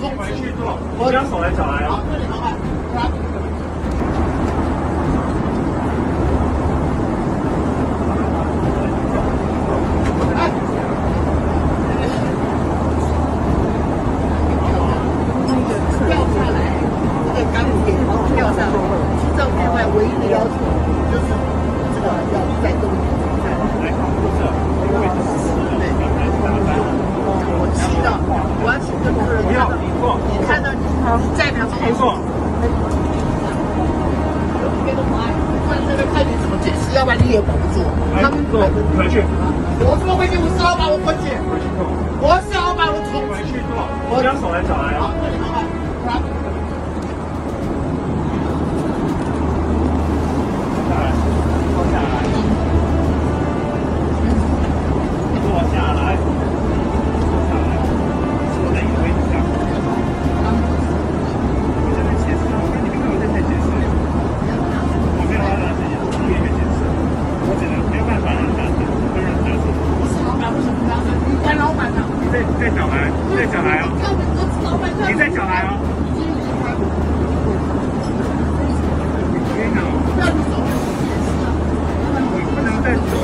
后排去坐，我将手来脚来啊。不能再走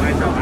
来走来。